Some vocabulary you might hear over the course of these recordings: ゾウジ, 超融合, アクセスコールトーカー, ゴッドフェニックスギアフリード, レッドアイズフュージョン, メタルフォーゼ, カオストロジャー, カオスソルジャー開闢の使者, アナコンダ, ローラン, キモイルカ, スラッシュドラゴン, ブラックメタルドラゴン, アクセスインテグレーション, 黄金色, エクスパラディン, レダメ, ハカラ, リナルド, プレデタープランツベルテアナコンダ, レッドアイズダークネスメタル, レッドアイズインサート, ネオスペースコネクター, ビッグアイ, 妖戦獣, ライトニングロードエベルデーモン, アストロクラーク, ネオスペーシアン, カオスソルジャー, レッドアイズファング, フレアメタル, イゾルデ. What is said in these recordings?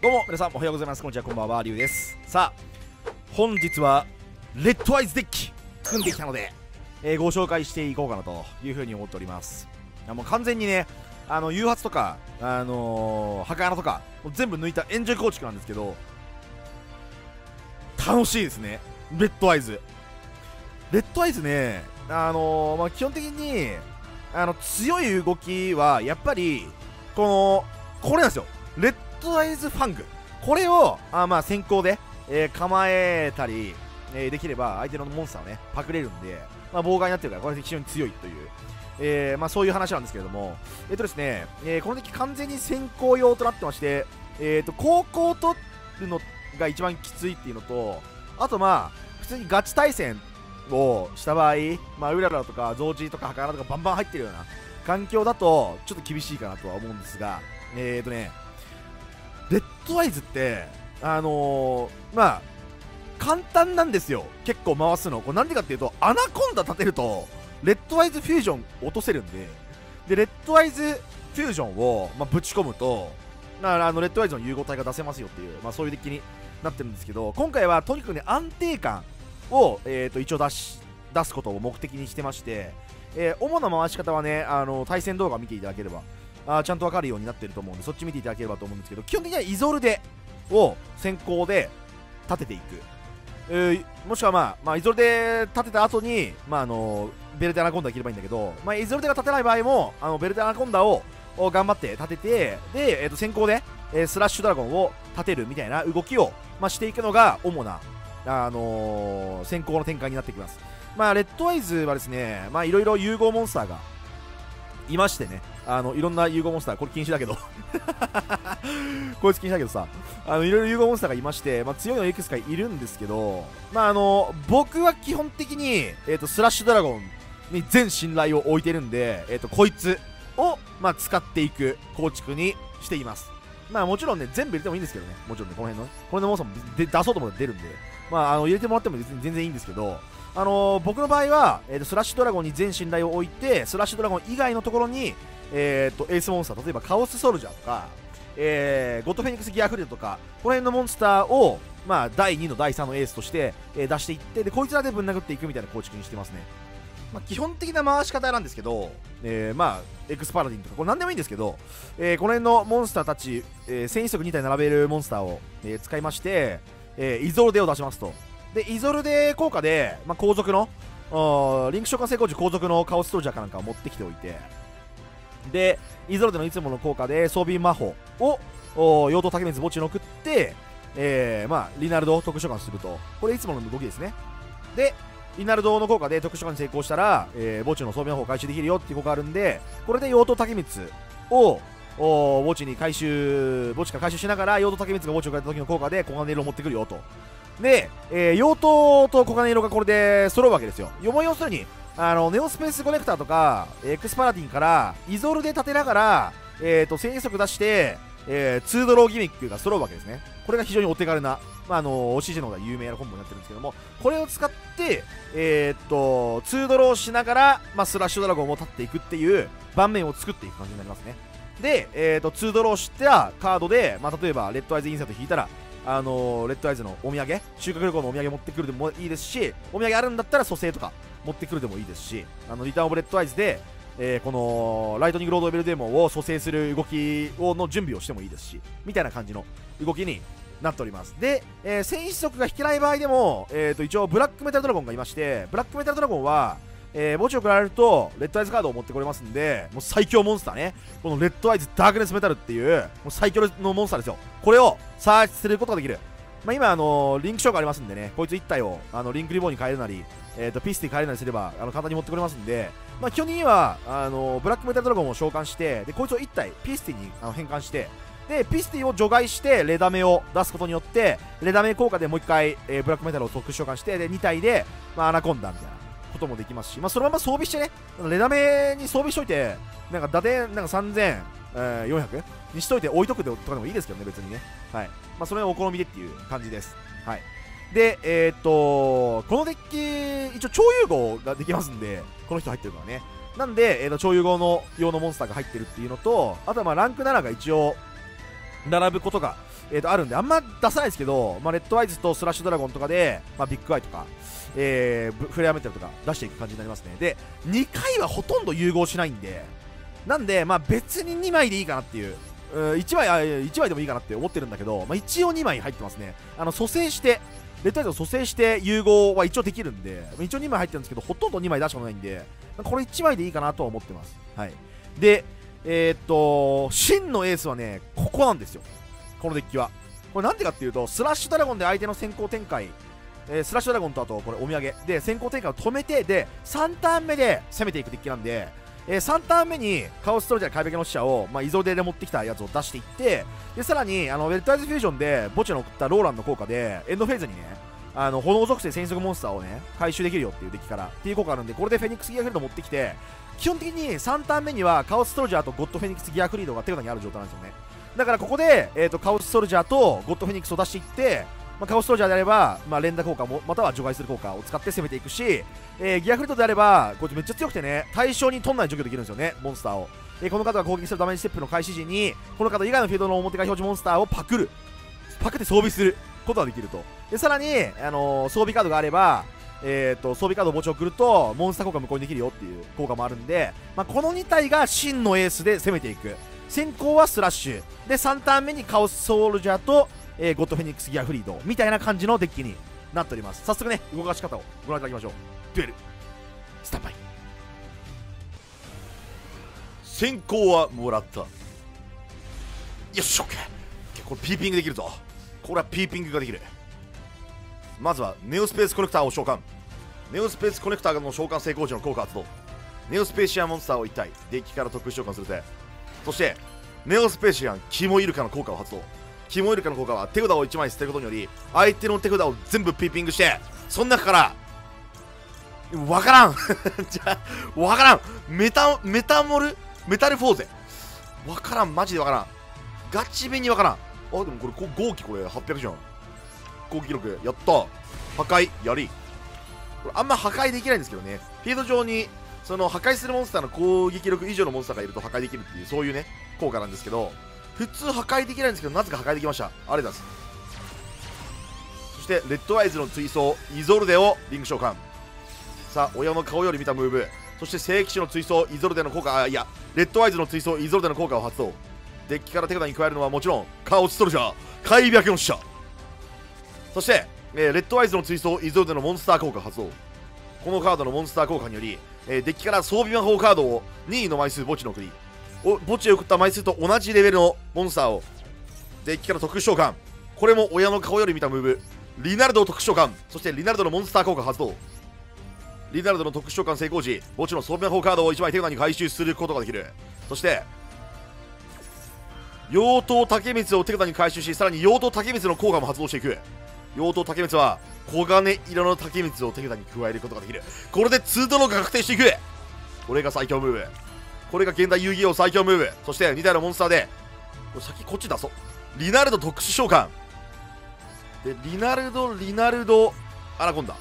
どうも皆さんおはようございます。こんにちは、こんばんは、リュウです。さあ本日はレッドアイズデッキ組んできたので、ご紹介していこうかなというふうに思っております。もう完全にね、誘発とか墓穴とかもう全部抜いたエンジョイ構築なんですけど、楽しいですね。レッドアイズね、基本的に強い動きはやっぱりこれなんですよ。レッドアイズファング、これを先行で、構えたり、できれば相手のモンスターをねパクれるんで、妨害になってるからこれ非常に強いという、そういう話なんですけれども、ですね、この時完全に先行用となってまして、後攻を取るのが一番きついっていうのと、あと普通にガチ対戦をした場合、ウララとかゾウジとかハカラとかバンバン入ってるような環境だとちょっと厳しいかなとは思うんですが、レッドアイズって簡単なんですよ、結構回すの。これなんでかっていうと、アナコンダ立てるとレッドアイズフュージョン落とせるんで、レッドアイズフュージョンを、ぶち込むとレッドアイズの融合体が出せますよっていう、そういうデッキになってるんですけど、今回はとにかくね安定感を、一応出すことを目的にしてまして、主な回し方はね、対戦動画を見ていただければちゃんと分かるようになってると思うんで、そっち見ていただければと思うんですけど、基本的にはイゾルデを先行で立てていく、もしくはイゾルデ立てた後に、ベルテアナコンダできればいいんだけど、イゾルデが立てない場合もベルテアナコンダを頑張って立てて、で、先行で、スラッシュドラゴンを立てるみたいな動きを、していくのが主な先行の展開になってきます。レッドアイズはですね、いろいろ融合モンスターがいましてね、いろんな融合モンスター、これ禁止だけどこいつ禁止だけどさ、いろいろ融合モンスターがいまして、強いのいくつかいるんですけど、僕は基本的に、スラッシュドラゴンに全信頼を置いてるんで、こいつを、使っていく構築にしています。もちろんね、全部入れてもいいんですけどね、もちろんね、この辺のモンスターも出そうと思ったら出るんで、入れてもらっても別に全然いいんですけど、僕の場合は、スラッシュドラゴンに全信頼を置いて、スラッシュドラゴン以外のところに、エースモンスター、例えばカオスソルジャーとか、ゴッドフェニックスギアフレードとか、この辺のモンスターを、第2の第3のエースとして、出していって、でこいつらでぶん殴っていくみたいな構築にしてますね。基本的な回し方なんですけど、エクスパラディンとか、これ何でもいいんですけど、この辺のモンスターたち、戦意速2体並べるモンスターを、使いまして、イゾルデを出しますと。でイゾルデ効果で、後続のリンク召喚成功時、後続のカオストージャーかなんかを持ってきておいて、でイゾルデのいつもの効果で装備魔法を妖刀竹光墓地に送って、リナルドを特殊召喚すると、これいつもの動きですね。でリナルドの効果で特殊召喚に成功したら、墓地の装備魔法を回収できるよっていう効果があるんで、これで妖刀竹光を墓地から回収しながら、妖刀竹光が墓地を変えた時の効果で黄金色を持ってくるよと。で、妖刀と黄金色がこれで揃うわけですよ。要するにネオスペースコネクターとかエクスパラディンからイゾルで立てながら、戦意速出して、2ドローギミックが揃うわけですね。これが非常にお手軽な、おしじの方が有名なコンボになってるんですけども、これを使って、2ドローしながら、スラッシュドラゴンを立っていくっていう盤面を作っていく感じになりますね。で、2ドローしたカードで、例えばレッドアイズインサート引いたら、レッドアイズのお土産、修学旅行のお土産持ってくるでもいいですし、お土産あるんだったら蘇生とか持ってくるでもいいですし、リターンオブレッドアイズで、このライトニングロードエベルデーモンを蘇生する動きの準備をしてもいいですし、みたいな感じの動きになっております。で、戦意速が引けない場合でも、一応ブラックメタルドラゴンがいまして、ブラックメタルドラゴンは墓地を送られるとレッドアイズカードを持ってこれますんで、もう最強モンスターね、このレッドアイズダークネスメタルっていう、もう最強のモンスターですよ。これをサーチすることができる。今リンク召喚ありますんでね、こいつ1体をリンクリボーンに変えるなり、ピスティ変えるなりすれば簡単に持ってこれますんで、基本的にはブラックメタルドラゴンを召喚して、でこいつを1体ピスティに変換して、でピスティを除外してレダメを出すことによって、レダメ効果でもう1回、ブラックメタルを特殊召喚して、で2体で、アナコンダみたいなこともできますし、そのまま装備してね、レダメに装備しといて、打点3400にしといて置いとくとかでもいいですけどね、別にね、はい、それはお好みでっていう感じです。はい。でこのデッキ一応超融合ができますんで、この人入ってるからね、なんで、超融合の用のモンスターが入ってるっていうのと、あとはランク7が一応並ぶことがあるんで、あんま出さないですけど、まあ、レッドアイズとスラッシュドラゴンとかで、まあ、ビッグアイとか、フレアメタルとか出していく感じになりますね。で、2回はほとんど融合しないんで、なんで、まあ、別に2枚でいいかなっていう、1枚でもいいかなって思ってるんだけど、まあ、一応2枚入ってますね。蘇生して、レッドアイズを蘇生して融合は一応できるんで、一応2枚入ってるんですけど、ほとんど2枚出したことないんで、これ1枚でいいかなとは思ってます。はい。で、真のエースはね、ここなんですよ。このデッキは。これなんでかっていうと、スラッシュドラゴンで相手の先行展開、スラッシュドラゴンとあと、これお土産。で、先行展開を止めて、で、3ターン目で攻めていくデッキなんで、3ターン目にカオストロジャー怪物の使者を、まあ、イゾデで持ってきたやつを出していって、でさらにレッドアイズフュージョンで墓地の送ったローランの効果でエンドフェーズにね、炎属性戦速モンスターをね回収できるよっていうデッキからっていう効果があるんで、これでフェニックスギアフリード持ってきて、基本的に3ターン目にはカオストロジャーとゴッドフェニックスギアフリードが手札にある状態なんですよね。だからここで、カオストロジャーとゴッドフェニックスを出していって、まあ、カオストロジャーであれば、まあ、連打効果もまたは除外する効果を使って攻めていくし、ギアフリードであればこいつめっちゃ強くてね、対象に取んない除去できるんですよね、モンスターを。この方が攻撃するダメージステップの開始時にこの方以外のフィールドの表側表示モンスターをパクって装備することができると。でさらに、装備カードがあれば、装備カードを墓地を送るとモンスター効果無効にできるよっていう効果もあるんで、まあ、この2体が真のエースで攻めていく。先行はスラッシュで、3ターン目にカオスソルジャーとゴッドフェニックスギアフリードみたいな感じのデッキになっております。早速ね、動かし方をご覧いただきましょう。デュエルスタンバイ。先行はもらった。よっしょ、 OK。 これピーピングできるぞ。これはピーピングができる。まずはネオスペースコネクターを召喚。ネオスペースコネクターの召喚成功時の効果発動。ネオスペーシアンモンスターを1体デッキから特殊召喚するぜ。そしてネオスペーシアンキモイルカの効果を発動。キモイルカの効果は手札を1枚捨てることにより相手の手札を全部ピーピングして、その中からわからんじゃあわからんメタルフォーゼわからん、マジでわからん、ガチめにわからん。あ、でもこれ合気これ800じゃん。攻撃力やった。破壊やり、これあんま破壊できないんですけどね、フィールド上にその破壊するモンスターの攻撃力以上のモンスターがいると破壊できるっていう、そういうね効果なんですけど、普通破壊できないんですけど、なぜか破壊できました。ありがとうございます。そしてレッドアイズの追走イゾルデをリング召喚。さあ、親の顔より見たムーブ。そして聖騎士の追走イゾルデの効果、レッドアイズの追走イゾルデの効果を発動。デッキから手札に加えるのはもちろんカオストルジャー怪白の使者、そして、レッドアイズの追走イゾルデのモンスター効果発動。このカードのモンスター効果により、デッキから装備魔法カードを2位の枚数墓地の送り、墓地へ送った枚数と同じレベルのモンスターをデッキから特殊召喚。これも親の顔より見たムーブ。リナルドを特殊召喚。そしてリナルドのモンスター効果発動。リナルドの特殊召喚成功時、墓地の装備魔法カードを1枚手札に回収することができる。そして妖刀竹光を手札に回収し、さらに妖刀竹光の効果も発動していく。妖刀竹光は黄金色の竹光を手札に加えることができる。これで2ドローが確定していく。これが最強ムーブ。これが現代遊戯王最強ムーブ。そして2体のモンスターで、これ先こっち出そう。リナルド特殊召喚で、リナルドアナコンダ。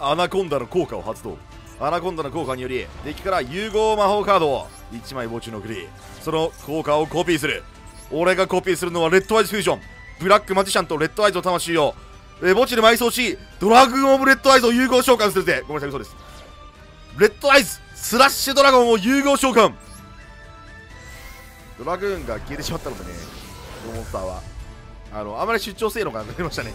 アナコンダの効果を発動。アナコンダの効果によりデッキから融合魔法カードを1枚墓地の送り、その効果をコピーする。俺がコピーするのはレッドアイズフュージョン。ブラックマジシャンとレッドアイズの魂を墓地で埋葬し、ドラグンオブレッドアイズを融合召喚するぜ。ごめんなさい、嘘です。レッドアイズスラッシュドラゴンを融合召喚。ドラグーンが消えてしまったのでね、このモンスターはあまり出張性能がなくなりましたね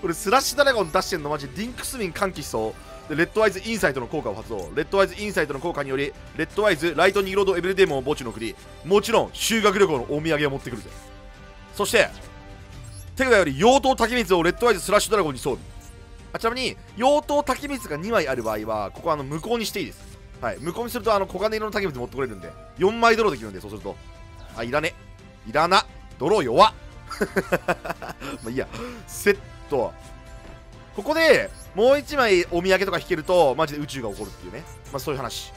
これスラッシュドラゴン出してんのマジディンクスミン歓喜しそうで、レッドアイズインサイトの効果を発動。レッドアイズインサイトの効果によりレッドアイズライトニーロードエブリデーモンを墓地に送り、もちろん修学旅行のお土産を持ってくるぜ。そして手札より妖刀竹光をレッドアイズスラッシュドラゴンに装備。ちなみに妖刀竹光が2枚ある場合はここは無効にしていいです。はい、無効にすると小金色の竹光持ってこれるんで4枚ドローできるんで、そうするといらねいらなドロー弱っまあいいや。セットここでもう1枚お土産とか引けるとマジで宇宙が起こるっていうね、まあ、そういう話。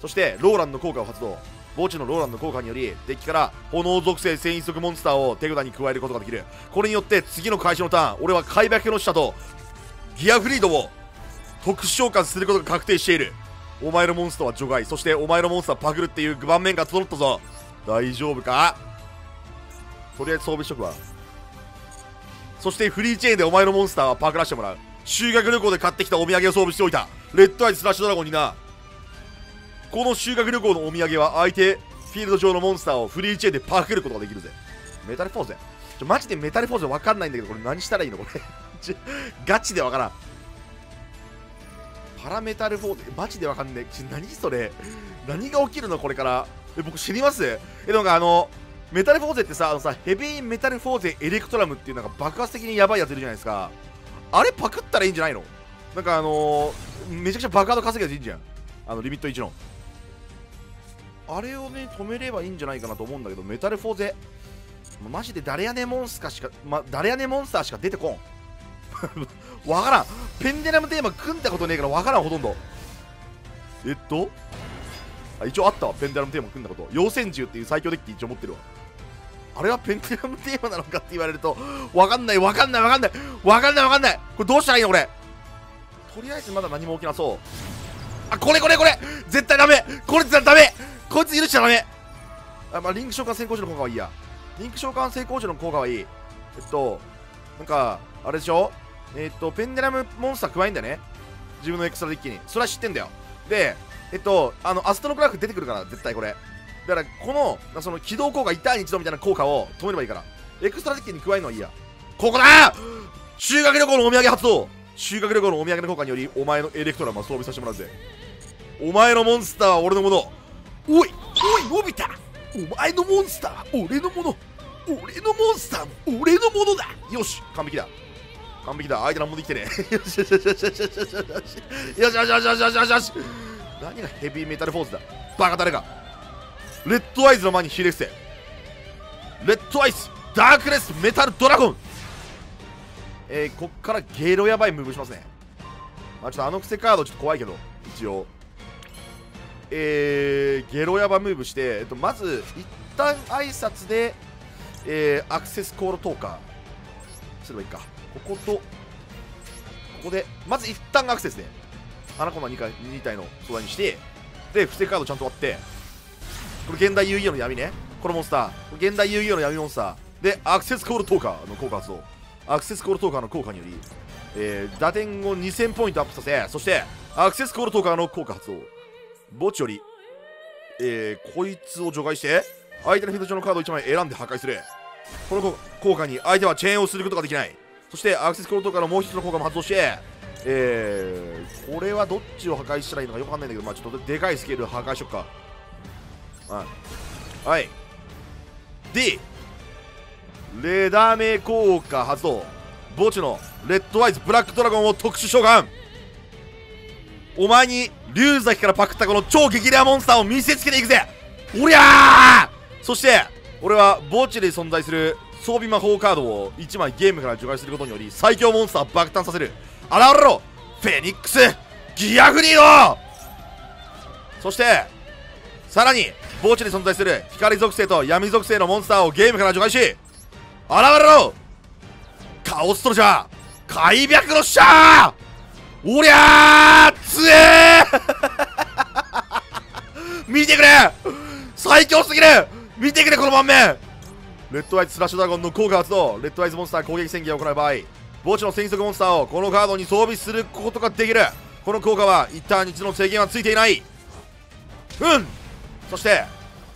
そしてローランの効果を発動。墓地のローランの効果によりデッキから炎属性繊維速モンスターを手札に加えることができる。これによって次の開始のターン、俺は怪爆の使者とギアフリードを特殊召喚することが確定している。お前のモンスターは除外、そしてお前のモンスターはパクるっていう場面が整ったぞ。大丈夫か？とりあえず装備しとくわ。そしてフリーチェーンでお前のモンスターはパクらしてもらう。修学旅行で買ってきたお土産を装備しておいた。レッドアイスラッシュドラゴンにな。この修学旅行のお土産は相手フィールド上のモンスターをフリーチェーンでパクることができるぜ。メタルポーズや。マジでメタルポーズわかんないんだけど、これ何したらいいのこれガチでわからん。パラメタルフォーゼマジでわかんない。何それ、何が起きるのこれから。僕知ります。なんかメタルフォーゼってさ、ヘビーメタルフォーゼエレクトラムっていうなんか爆発的にヤバいやついるじゃないですか。あれパクったらいいんじゃないの。なんかめちゃくちゃ爆発稼ぎやついいんじゃん。リミット1のあれをね、止めればいいんじゃないかなと思うんだけど。メタルフォーゼマジで誰やねモンスターしか、誰やねモンスターしか出てこんわからん。ペンデラムテーマ組んだことねえからわからんほとんど。一応あったわ、ペンデラムテーマ組んだこと。妖戦獣っていう最強デッキ一応持ってるわ。あれはペンデラムテーマなのかって言われるとわかんないわかんないわかんないわかんないわかんない。これどうしたらいいのこれ。とりあえずまだ何も起きなそう。あ、これ絶対ダメ。これ絶対ダメ。こいつ許しちゃダメ。あ、まあ、リンク召喚成功時の効果はいいや。リンク召喚成功時の効果はいい。なんかあれでしょ、ペンデラムモンスター加えんだよね、自分のエクストラデッキに。それは知ってんだよ。で、アストロクラーク出てくるから、絶対これ。だから、この、起動効果、1対1度みたいな効果を止めればいいから。エクストラデッキに加えるのはいいや。ここだー！修学旅行のお土産発動！修学旅行のお土産の効果により、お前のエレクトラマを装備させてもらうぜ。お前のモンスターは俺のもの。おい、おい、のび太！お前のモンスターは俺のもの。俺のモンスターも俺のものだ。よし、完璧だ。完璧だ。相手なんもできてね。よし。何がヘビーメタルフォースだ。バカ誰か。レッドアイズの前にひれ伏せ。レッドアイズ、ダークネス、メタルドラゴン。こっからゲロやばいムーブしますね。まあ、ちょっと癖カードちょっと怖いけど、一応。ゲロやばムーブして、まず、一旦挨拶で、アクセスコールトーカーすればいいか。こことここでまず一旦アクセスでアナコンダ2体の素材にして、で不正カードちゃんと割って、これ現代遊戯王の闇ね、このモンスター、これ現代遊戯王の闇モンスターでアクセスコールトーカーの効果発動。アクセスコールトーカーの効果により、打点を2000ポイントアップさせ、そしてアクセスコールトーカーの効果発動。墓地より、こいつを除外して相手のフィールド上のカードを1枚選んで破壊する。この効果に相手はチェーンをすることができない。そしてアクセスコールトーカーのもう一つの効果も発動して、これはどっちを破壊したらいいのかよくわかんないんだけど、まあちょっとでかいスケール破壊しよっか。はい。D、レダメ効果発動。墓地のレッドアイズブラックドラゴンを特殊召喚。お前に龍崎からパクったこの超激レアモンスターを見せつけていくぜ。おりゃー。そして俺は墓地で存在する装備魔法カードを1枚ゲームから除外することにより最強モンスターを爆誕させる。現れろフェニックスギアフリード。そしてさらに墓地に存在する光属性と闇属性のモンスターをゲームから除外し、現れろカオストロジャー開闢のシャー。おりゃーつえー見てくれ、最強すぎる。見てくれこの盤面。レッドアイズスラッシュドラゴンの効果発動。レッドアイズモンスター攻撃宣言を行う場合、墓地の戦速モンスターをこのカードに装備することができる。この効果は一旦一度の制限はついていない。そして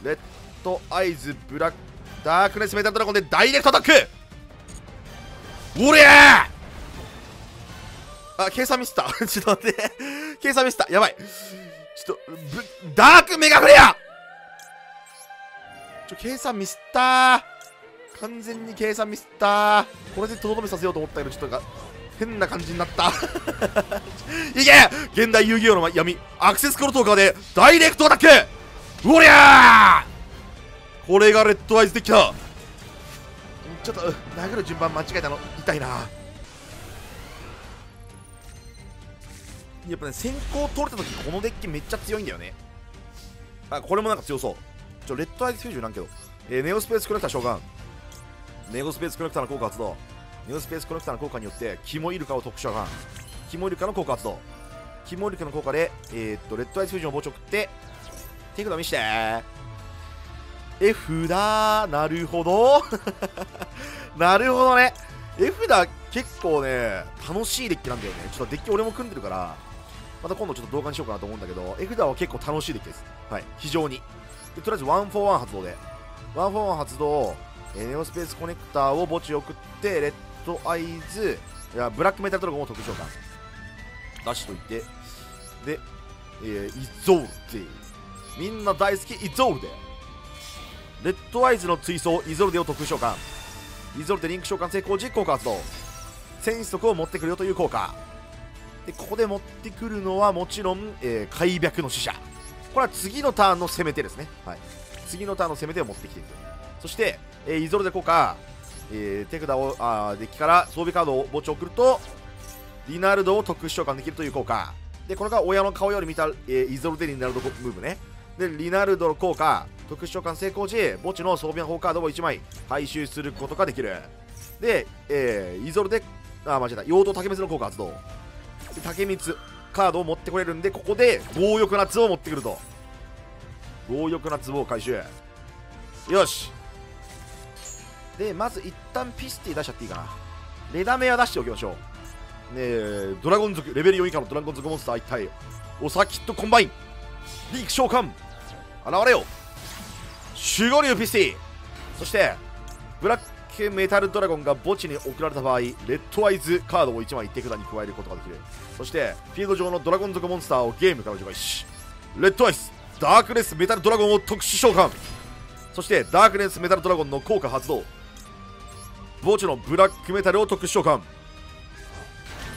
レッドアイズブラックダークネスメタルドラゴンでダイレクトアタック。おりゃー。あ、計算ミスったちょっと待って計算ミスった、やばい。ちょっとダークメガフレア、計算ミスったー、完全に計算ミスったー。これでとどめさせようと思ったけど、ちょっと変な感じになったいけ、現代遊戯王の闇アクセスコールトーカーでダイレクトアタック。おりゃー。これがレッドアイズできた。ちょっと殴る順番間違えたの痛いな。やっぱね、先行取れた時このデッキめっちゃ強いんだよね。あ、これもなんか強そう。レッドアイズ90なんけど、ネオスペースコネクター召喚。ネオスペースコネクターの効果発動。ネオスペースコネクターの効果によってキモイルカを特殊召喚。キモイルカの効果発動。キモイルカの効果でレッドアイズ90を墓地を送って手札見して。F だー。なるほど。なるほどね。F だ、結構ね、楽しいデッキなんだよね。ちょっとデッキ俺も組んでるから、また今度ちょっと動画にしようかなと思うんだけど、F だは結構楽しいデッキです。はい、非常に。でとりあえず1 4 1発動で。1 4 1発動、ネオスペースコネクターを墓地送って、レッドアイズ、いやブラックメタルトロゴンを特殊召喚。出しといて、で、イゾールデ。みんな大好き、イゾールデ。レッドアイズの追走、イゾールデを特殊召喚。イゾールデリンク召喚成功時、効果発動。戦士速を持ってくるよという効果。で、ここで持ってくるのはもちろん、開闢の使者。これは次のターンの攻め手ですね。はい。次のターンの攻め手を持ってきていく。そして、イゾールデ効果、手札をデッキから装備カードを墓地を送ると、リナルドを特殊召喚できるという効果。で、これが親の顔より見た、イゾルデリナルドムーブね。で、リナルドの効果、特殊召喚成功時、墓地の装備の方カードを1枚回収することができる。で、イゾルデ、間違えた、陽動竹光の効果発動。で、竹光カードを持ってこれるんで、ここで強欲な壺を持ってくると。強欲な壺を回収。よし。で、まず一旦ピスティ出しちゃっていいかな。レダメア出しておきましょう。ドラゴン族レベル4以下のドラゴン族モンスター1体オサキットコンバインリーク召喚現れよ守護竜ピスティ。そしてブラックメタルドラゴンが墓地に送られた場合レッドアイズカードを1枚手札に加えることができる。そしてフィールド上のドラゴン族モンスターをゲームから除外しレッドアイズダークネスメタルドラゴンを特殊召喚。そしてダークネスメタルドラゴンの効果発動墓地のブラックメタルを特殊召喚。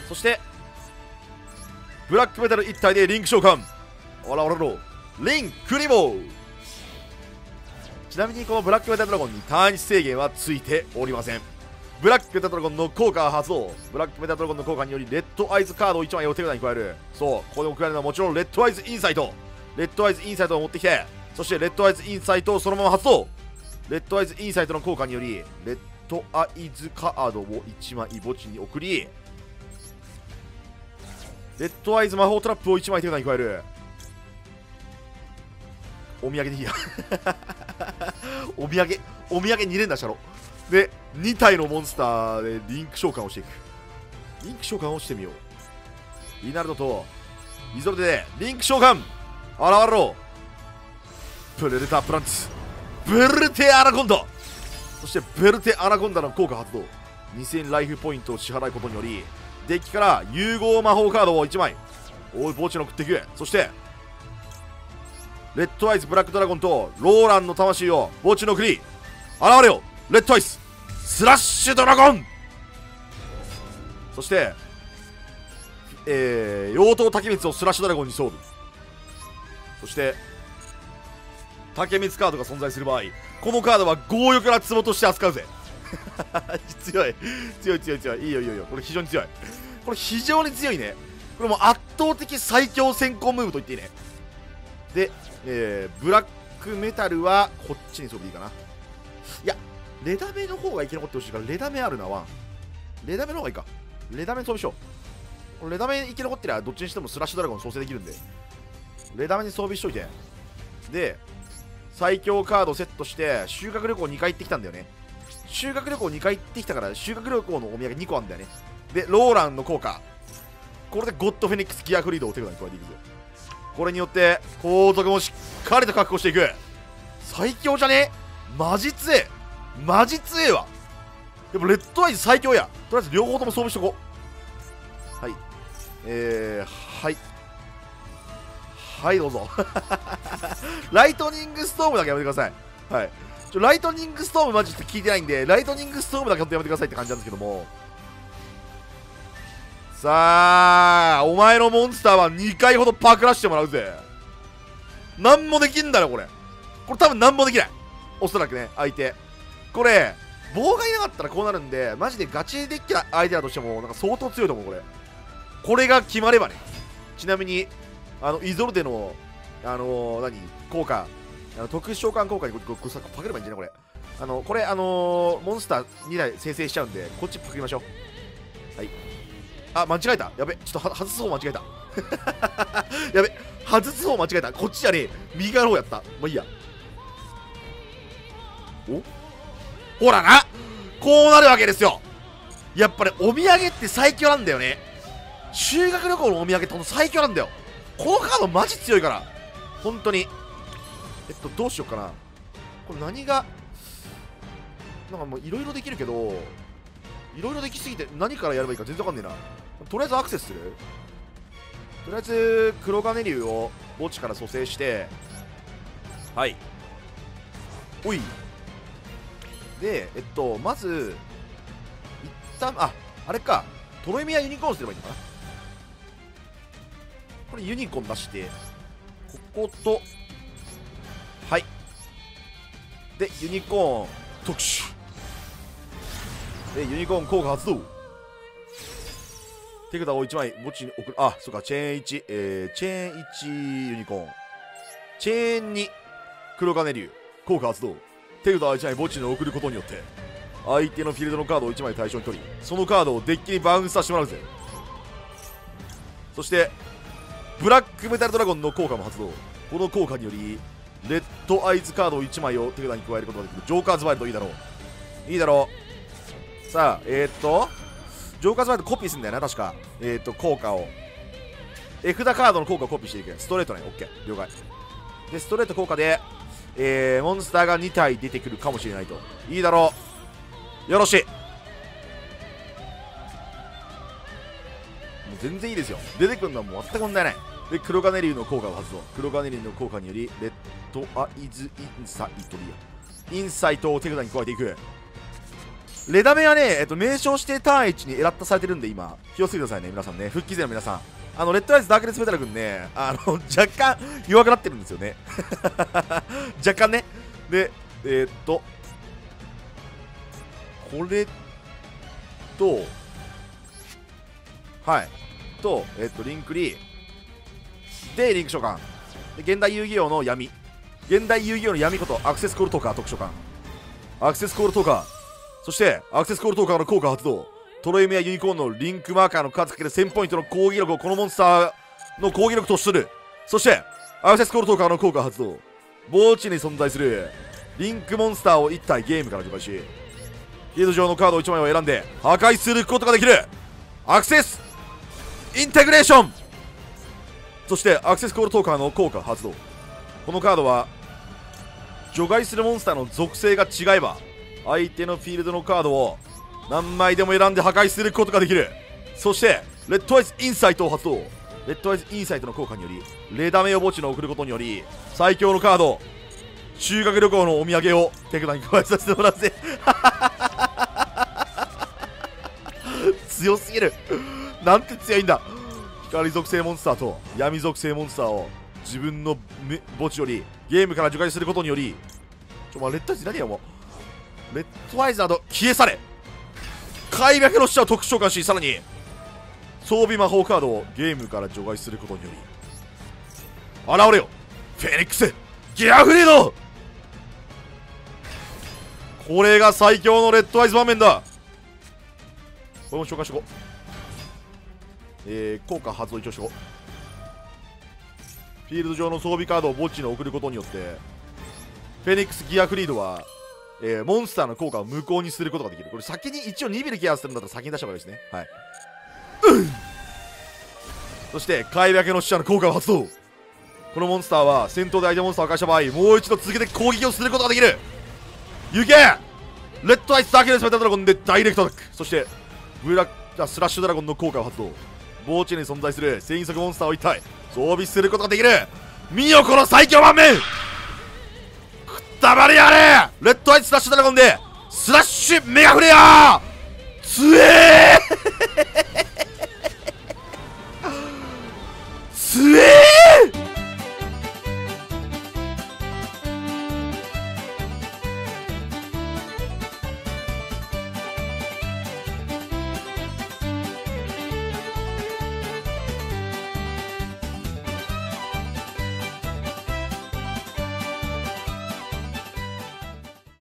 そしてブラックメタル1体でリンク召喚おらリンクリボー。ちなみにこのブラックメタルドラゴンにターン制限はついておりません。ブラックメタルドラゴンの効果発動ブラックメタルドラゴンの効果によりレッドアイズカードを1枚を手札に加える。そうここで送られるのはもちろんレッドアイズインサイトを持ってきてそしてレッドアイズインサイトをそのまま発動レッドアイズインサイトの効果によりレッドアイズカードを1枚墓地に送りレッドアイズ魔法トラップを1枚手札に加える。お土産でいいやお土産2連打したろ。で2体のモンスターでリンク召喚をしていく。リンク召喚をしてみよう。リナルドとイゾルデでリンク召喚現れろプレデタープランツベルテアナコンダ。そしてベルテアナコンダの効果発動2000ライフポイントを支払うことによりデッキから融合魔法カードを1枚墓地に送っていく。そしてレッドアイズブラックドラゴンとローランの魂を墓地に送り現れよレッドアイズスラッシュドラゴン。そして妖刀竹光をスラッシュドラゴンに装備。そして竹光カードが存在する場合このカードは強欲な壺として扱うぜ強いいいよこれ非常に強いね。これもう圧倒的最強先行ムーブと言っていいね。で、ブラックメタルはこっちに装備でいいかな。いやレダメの方が生き残ってほしいからレダメあるなワンレダメの方がいいかレダメ装備しよう。レダメ生き残ってりゃどっちにしてもスラッシュドラゴン創生できるんでレダメに装備しといてで最強カードをセットして修学旅行2回行ってきたんだよね。修学旅行2回行ってきたから修学旅行のお土産2個あるんだよね。でローランの効果これでゴッドフェニックスギアフリードを手札に加えていくぜ。これによって後続もしっかりと確保していく。最強じゃねマジ強えわ。でもレッドアイズ最強や。とりあえず両方とも装備しとこう。はいはいどうぞライトニングストームだけやめてください。はいライトニングストームマジって聞いてないんでライトニングストームだけほんとやめてくださいって感じなんですけども。さあお前のモンスターは2回ほどパクらしてもらうぜ。なんもできんだろこれ多分なんもできないおそらくね。相手これ妨害なかったらこうなるんでマジでガチできた相手だとしてもなんか相当強いと思う。これが決まればね。ちなみにイゾルデの何効果特殊召喚効果にパクればいいんじゃないこれ。モンスター2台生成しちゃうんでこっちパクりましょう。はいあ間違えたやべちょっと外す方間違えたやべ外す方間違えたこっちじゃねえ右側の方やった。まあいいやおほらな、こうなるわけですよ。やっぱりお土産って最強なんだよね。修学旅行のお土産ってほんと最強なんだよ。このカードマジ強いから本当に。どうしようかな。これ何がなんかもういろいろできるけど、いろいろできすぎて何からやればいいか全然わかんねえな。とりあえずアクセスする。とりあえず黒金竜を墓地から蘇生して、はい、おいで、まず一旦あれか、トロイミアユニコーンすればいいのかな。これユニコーン出して、ここと、はい、でユニコーン特殊でユニコーン効果発動、手札を1枚墓地に送る。あ、そうか、チェーン1、チェーン1ユニコーン、チェーン2黒金竜効果発動、手札を1枚墓地に送ることによって相手のフィールドのカードを1枚対象に取り、そのカードをデッキにバウンスさせてもらうぜ。そしてブラックメタルドラゴンの効果も発動。この効果によりレッドアイズカードを1枚を手札に加えることができる。ジョーカーズワイルド、いいだろう、いいだろう。さあ、ジョーカーズワイルドコピーするんだよな確か。効果を絵札カードの効果をコピーしていく。ストレートね、オッケー、了解で、ストレート効果で、モンスターが2体出てくるかもしれないと。いいだろう、よろしい、もう全然いいですよ。出てくるのはもう全く問題ない。で黒金竜の効果を発動。黒金竜の効果によりレッドアイズインサイトを手札に加えていく。レダメはね、名称指定ターン1にエラッタされてるんで、今気をつけてくださいね皆さんね。復帰勢の皆さん、レッドアイズダークネスメタル君ね、若干弱くなってるんですよね若干ね。でこれと、はいと、リンクリーでリンク召喚で、現代遊戯王の闇、現代遊戯王の闇ことアクセスコールトーカー特殊召喚、アクセスコールトーカー、そしてアクセスコールトーカーの効果発動、トロイメやユニコーンのリンクマーカーの数かけで1000ポイントの攻撃力をこのモンスターの攻撃力とする。そしてアクセスコールトーカーの効果発動、墓地に存在するリンクモンスターを1体ゲームから除外し、ゲート上のカードを1枚を選んで破壊することができる。アクセスインテグレーション、そしてアクセスコールトーカーの効果発動。このカードは除外するモンスターの属性が違えば相手のフィールドのカードを何枚でも選んで破壊することができる。そしてレッドアイズインサイトを発動。レッドアイズインサイトの効果によりレダメを墓地に送ることにより最強のカード修学旅行のお土産を手札に加えさせてもらうぜ強すぎるなんて強いんだ。光属性モンスターと闇属性モンスターを自分の墓地よりゲームから除外することにより、レッドアイズ何や、もうレッドアイズなど消え去れ。開幕の使者を特殊召喚し、さらに装備魔法カードをゲームから除外することにより現れよフェニックスギアフリード。これが最強のレッドアイズ場面だ。これも召喚してこう、効果発動一応しよう。フィールド上の装備カードを墓地に送ることによってフェニックスギアフリードは、モンスターの効果を無効にすることができる。これ先に一応2ビルケアするんだったら先に出した方がいいですね、はい、うん、そして怪物の使者の効果を発動。このモンスターは戦闘で相手モンスターを破壊した場合もう一度続けて攻撃をすることができる。行けレッドアイスダークネスメタルドラゴンでダイレクトアタック。そしてブラックスラッシュドラゴンの効果を発動。墓地に存在する戦速モンスターを一体装備することができる。見よこの最強盤面、くったばりやれ。レッドアイスラッシュドラゴンでスラッシュメガフレア、つえー